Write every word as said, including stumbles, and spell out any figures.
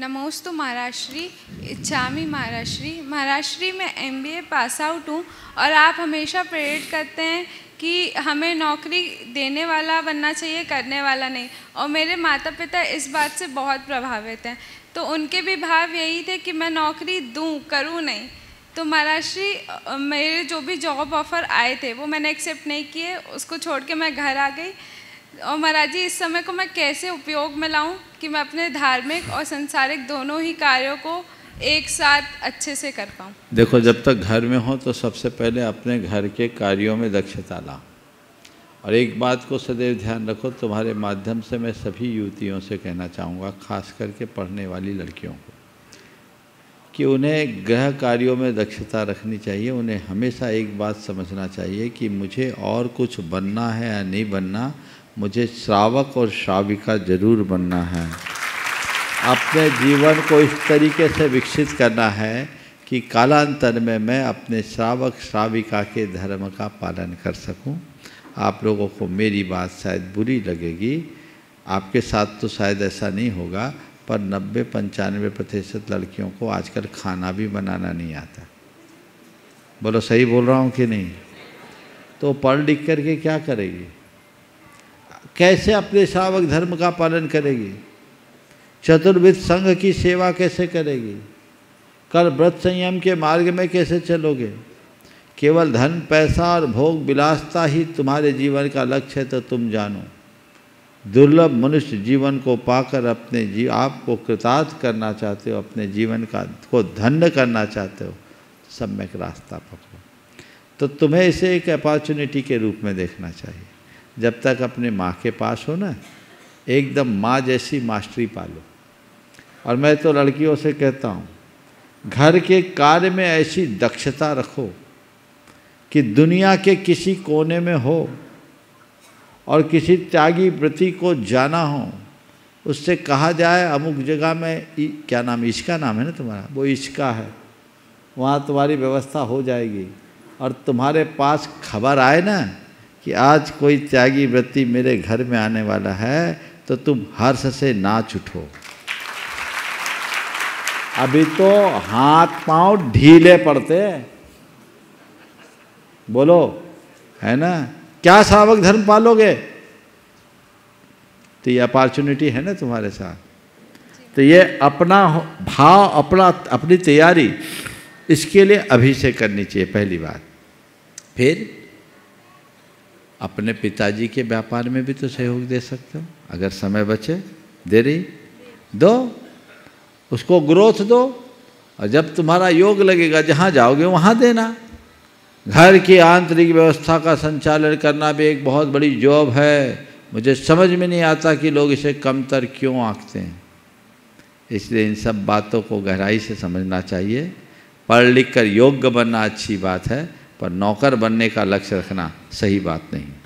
नमोस्तु महाराष्ट्री, इच्छामी महाराष्ट्री। महाराष्ट्री में MBA pass out हूँ और आप हमेशा प्रेरित करते हैं कि हमें नौकरी देने वाला बनना चाहिए, करने वाला नहीं। और मेरे माता पिता इस बात से बहुत प्रभावित हैं, तो उनके भी भाव यही थे कि मैं नौकरी दूँ, करूँ नहीं। तो महाराष्ट्री मेरे जो भी जॉब ऑफ़र आए थे वो मैंने एक्सेप्ट नहीं किए, उसको छोड़ के मैं घर आ गई। और महाराज जी, इस समय को मैं कैसे उपयोग में लाऊं कि मैं अपने धार्मिक और सांसारिक दोनों ही कार्यों को एक साथ अच्छे से कर पाऊं? देखो, जब तक घर में हो तो सबसे पहले अपने घर के कार्यों में दक्षता लाओ। और एक बात को सदैव ध्यान रखो, तुम्हारे माध्यम से मैं सभी युवतियों से कहना चाहूँगा, खास करके पढ़ने वाली लड़कियों को, कि उन्हें गृह कार्यों में दक्षता रखनी चाहिए। उन्हें हमेशा एक बात समझना चाहिए कि मुझे और कुछ बनना है या नहीं बनना, मुझे श्रावक और श्राविका जरूर बनना है। अपने जीवन को इस तरीके से विकसित करना है कि कालांतर में मैं अपने श्रावक श्राविका के धर्म का पालन कर सकूं। आप लोगों को मेरी बात शायद बुरी लगेगी, आपके साथ तो शायद ऐसा नहीं होगा, पर नब्बे पंचानवे प्रतिशत लड़कियों को आजकल खाना भी बनाना नहीं आता। बोलो, सही बोल रहा हूँ कि नहीं? तो पढ़ लिख करके क्या करेगी, कैसे अपने श्रावक धर्म का पालन करेगी, चतुर्विध संघ की सेवा कैसे करेगी, कर व्रत संयम के मार्ग में कैसे चलोगे? केवल धन पैसा और भोग विलासता ही तुम्हारे जीवन का लक्ष्य है तो तुम जानो, दुर्लभ मनुष्य जीवन को पाकर अपने जी आपको कृतार्थ करना चाहते हो, अपने जीवन का को धन्य करना चाहते हो, सम्यक रास्ता पकड़ो। तो तुम्हें इसे एक अपॉर्चुनिटी के रूप में देखना चाहिए। जब तक अपने माँ के पास हो ना, एकदम माँ जैसी मास्टरी पालो। और मैं तो लड़कियों से कहता हूँ, घर के कार्य में ऐसी दक्षता रखो कि दुनिया के किसी कोने में हो और किसी त्यागी व्रती को जाना हो, उससे कहा जाए अमुक जगह में, क्या नाम, ईश्का नाम है ना तुम्हारा, वो ईश्का है, वहाँ तुम्हारी व्यवस्था हो जाएगी। और तुम्हारे पास खबर आए ना कि आज कोई त्यागी व्रती मेरे घर में आने वाला है, तो तुम हर्ष से नाच उठो। अभी तो हाथ पांव ढीले पड़ते, बोलो, है ना? क्या श्रावक धर्म पालोगे? तो ये अपॉर्चुनिटी है ना तुम्हारे साथ। तो ये अपना भाव, अपना अपनी तैयारी, इसके लिए अभी से करनी चाहिए पहली बात। फिर अपने पिताजी के व्यापार में भी तो सहयोग दे सकते हो, अगर समय बचे। दे रही दो, उसको ग्रोथ दो। और जब तुम्हारा योग लगेगा, जहाँ जाओगे वहाँ देना। घर की आंतरिक व्यवस्था का संचालन करना भी एक बहुत बड़ी जॉब है। मुझे समझ में नहीं आता कि लोग इसे कमतर क्यों आंकते हैं। इसलिए इन सब बातों को गहराई से समझना चाहिए। पढ़ लिख कर योग्य बनना अच्छी बात है, पर नौकर बनने का लक्ष्य रखना सही बात नहीं।